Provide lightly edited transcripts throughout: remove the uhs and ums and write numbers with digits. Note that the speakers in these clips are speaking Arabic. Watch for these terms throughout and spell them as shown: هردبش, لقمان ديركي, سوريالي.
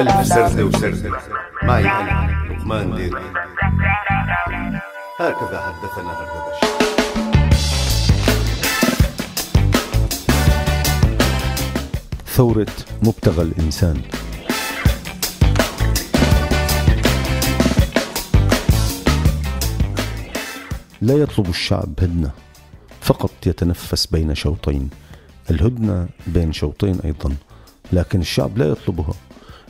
قلب سرزة وسرزة معي أنا لقمان ديركي. هكذا حدثنا هردبش. ثورة مبتغى الإنسان. لا يطلب الشعب هدنة، فقط يتنفس بين شوطين. الهدنة بين شوطين أيضا، لكن الشعب لا يطلبها.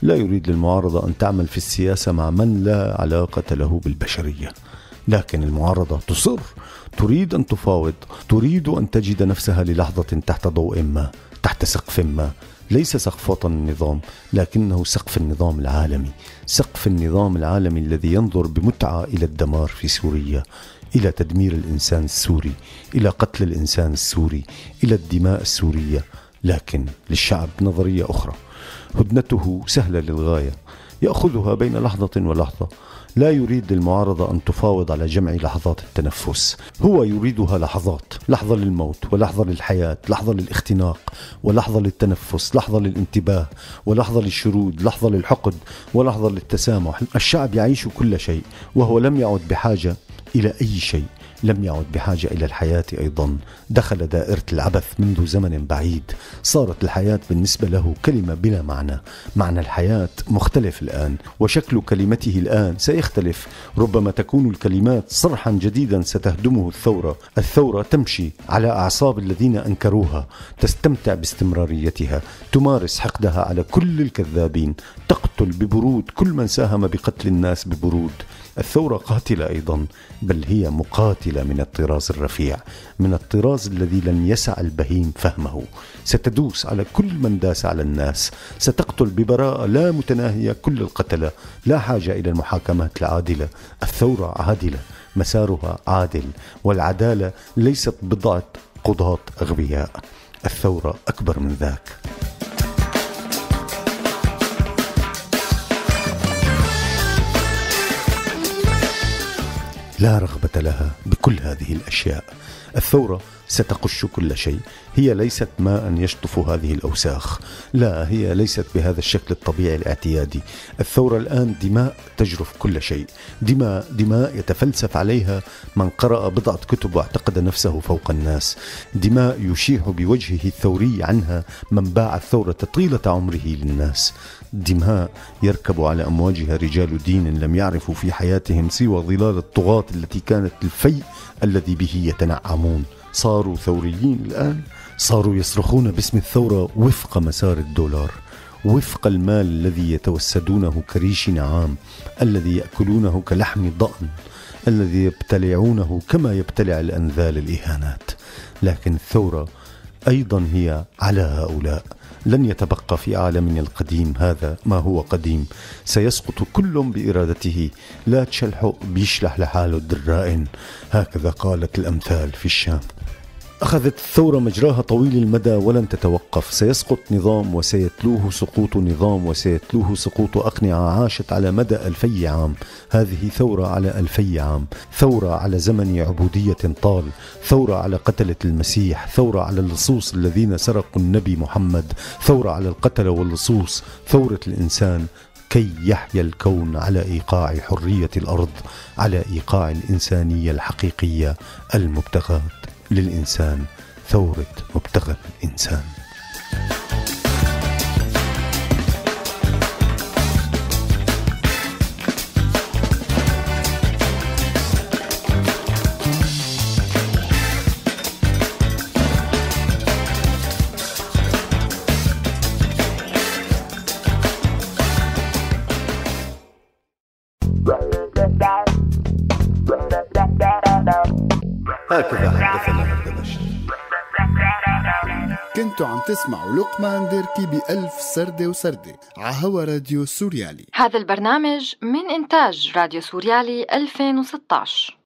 لا يريد للمعارضة أن تعمل في السياسة مع من لا علاقة له بالبشرية، لكن المعارضة تصر، تريد أن تفاوض، تريد أن تجد نفسها للحظة تحت ضوء ما، تحت سقف ما، ليس سقف وطن النظام، لكنه سقف النظام العالمي، سقف النظام العالمي الذي ينظر بمتعة إلى الدمار في سوريا، إلى تدمير الإنسان السوري، إلى قتل الإنسان السوري، إلى الدماء السورية. لكن للشعب نظرية أخرى، هدنته سهلة للغاية، يأخذها بين لحظة ولحظة. لا يريد للمعارضة أن تفاوض على جمع لحظات التنفس، هو يريدها لحظات، لحظة للموت ولحظة للحياة، لحظة للاختناق ولحظة للتنفس، لحظة للانتباه ولحظة للشرود، لحظة للحقد ولحظة للتسامح. الشعب يعيش كل شيء وهو لم يعد بحاجة إلى أي شيء، لم يعد بحاجة إلى الحياة أيضا، دخل دائرة العبث منذ زمن بعيد، صارت الحياة بالنسبة له كلمة بلا معنى، معنى الحياة مختلف الآن، وشكل كلمته الآن سيختلف، ربما تكون الكلمات صرحا جديدا ستهدمه الثورة، الثورة تمشي على أعصاب الذين أنكروها، تستمتع باستمراريتها، تمارس حقدها على كل الكذابين، تقتل ببرود كل من ساهم بقتل الناس ببرود. الثورة قاتلة أيضا، بل هي مقاتلة من الطراز الرفيع، من الطراز الذي لن يسع البهيم فهمه، ستدوس على كل من داس على الناس، ستقتل ببراءة لا متناهية كل القتلة، لا حاجة إلى المحاكمات العادلة، الثورة عادلة، مسارها عادل، والعدالة ليست بضعة قضاة أغبياء، الثورة أكبر من ذاك. لا رغبة لها بكل هذه الأشياء، الثورة ستقش كل شيء، هي ليست ماء يشطف هذه الأوساخ، لا هي ليست بهذا الشكل الطبيعي الاعتيادي، الثورة الآن دماء تجرف كل شيء، دماء يتفلسف عليها من قرأ بضعة كتب واعتقد نفسه فوق الناس، دماء يشيح بوجهه الثوري عنها من باع الثورة طيلة عمره للناس، دماء يركب على أمواجها رجال دين لم يعرفوا في حياتهم سوى ظلال الطغاة التي كانت الفيء الذي به يتنعمون. صاروا ثوريين الآن، صاروا يصرخون باسم الثورة وفق مسار الدولار، وفق المال الذي يتوسدونه كريش نعام، الذي يأكلونه كلحم ضأن، الذي يبتلعونه كما يبتلع الأنذال الإهانات. لكن الثورة أيضا هي على هؤلاء، لن يتبقى في عالمنا القديم هذا ما هو قديم، سيسقط كل بإرادته، لا تشلحه بيشلح لحاله الدرائن، هكذا قالت الأمثال في الشام. أخذت الثورة مجراها طويل المدى ولن تتوقف، سيسقط نظام وسيتلوه سقوط نظام وسيتلوه سقوط أقنعة عاشت على مدى 2000 عام، هذه ثورة على 2000 عام، ثورة على زمن عبودية طال، ثورة على قتلة المسيح، ثورة على اللصوص الذين سرقوا النبي محمد، ثورة على القتلة واللصوص، ثورة الإنسان كي يحيا الكون على إيقاع حرية الأرض، على إيقاع الإنسانية الحقيقية المبتغاة للإنسان، ثورة مبتغى الإنسان. هكذا حدثنا هردبشت. كنتوا عم تسمعوا لقمان ديركي بألف سردة وسردة عهوا راديو سوريالي. هذا البرنامج من إنتاج راديو سوريالي 2016.